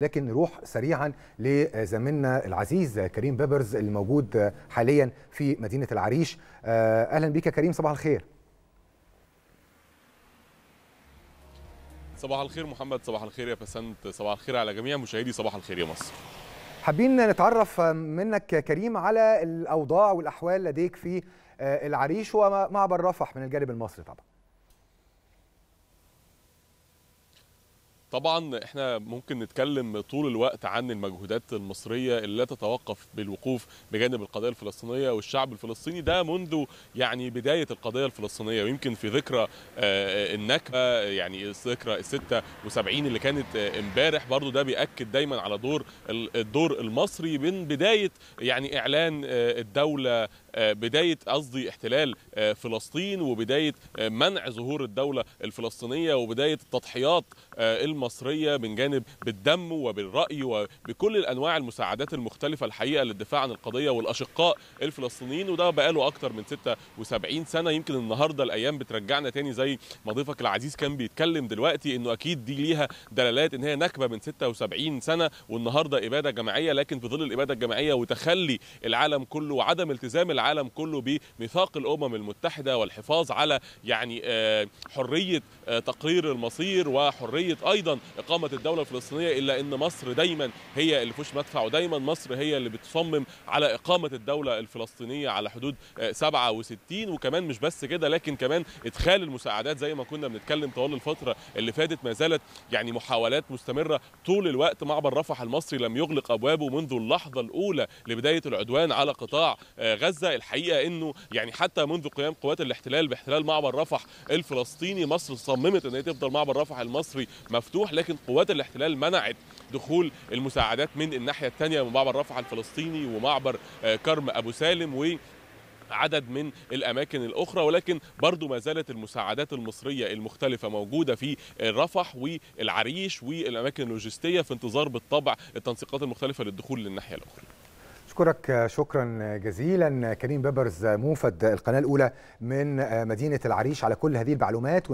لكن نروح سريعا لزميلنا العزيز كريم بيبرس الموجود حاليا في مدينة العريش. أهلا بك كريم، صباح الخير. صباح الخير محمد، صباح الخير يا بسنت، صباح الخير على جميع مشاهدي صباح الخير يا مصر. حابين نتعرف منك كريم على الأوضاع والأحوال لديك في العريش ومعبر رفح من الجانب المصري. طبعا احنا ممكن نتكلم طول الوقت عن المجهودات المصريه اللي لا تتوقف بالوقوف بجانب القضيه الفلسطينيه والشعب الفلسطيني، ده منذ يعني بدايه القضيه الفلسطينيه، ويمكن في ذكرى النكبه يعني ذكرى 76 اللي كانت امبارح برضو، ده بيأكد دايما على الدور المصري من بدايه يعني اعلان الدوله، بدايه قصدي احتلال فلسطين، وبدايه منع ظهور الدوله الفلسطينيه، وبدايه التضحيات المصريه من جانب بالدم وبالراي وبكل الانواع المساعدات المختلفه الحقيقه للدفاع عن القضيه والاشقاء الفلسطينيين، وده بقاله اكتر من 76 سنه. يمكن النهارده الايام بترجعنا تاني زي ما ضيفك العزيز كان بيتكلم دلوقتي، انه اكيد دي ليها دلالات ان هي نكبه من 76 سنه، والنهارده اباده جماعيه، لكن في ظل الاباده الجماعيه وتخلي العالم كله وعدم التزام العالم كله بميثاق الامم المتحده والحفاظ على يعني حريه تقرير المصير وحريه ايضا اقامه الدوله الفلسطينيه، الا ان مصر دايما هي اللي فيش مدفع، ودايما مصر هي اللي بتصمم على اقامه الدوله الفلسطينيه على حدود 67. وكمان مش بس كده، لكن كمان ادخال المساعدات زي ما كنا بنتكلم طوال الفتره اللي فاتت، ما زالت يعني محاولات مستمره طول الوقت. معبر رفح المصري لم يغلق ابوابه منذ اللحظه الاولى لبدايه العدوان على قطاع غزه. الحقيقه انه يعني حتى منذ قيام قوات الاحتلال باحتلال معبر رفح الفلسطيني، مصر صممت ان هي تفضل معبر رفح المصري مفتوح، لكن قوات الاحتلال منعت دخول المساعدات من الناحيه الثانيه من معبر رفح الفلسطيني ومعبر كرم ابو سالم و عدد من الأماكن الأخرى. ولكن برضو ما زالت المساعدات المصرية المختلفة موجودة في رفح والعريش والأماكن اللوجستية في انتظار بالطبع التنسيقات المختلفة للدخول للناحية الأخرى. أشكرك شكرا جزيلا كريم بيبرس، موفد القناة الأولى من مدينة العريش، على كل هذه المعلومات.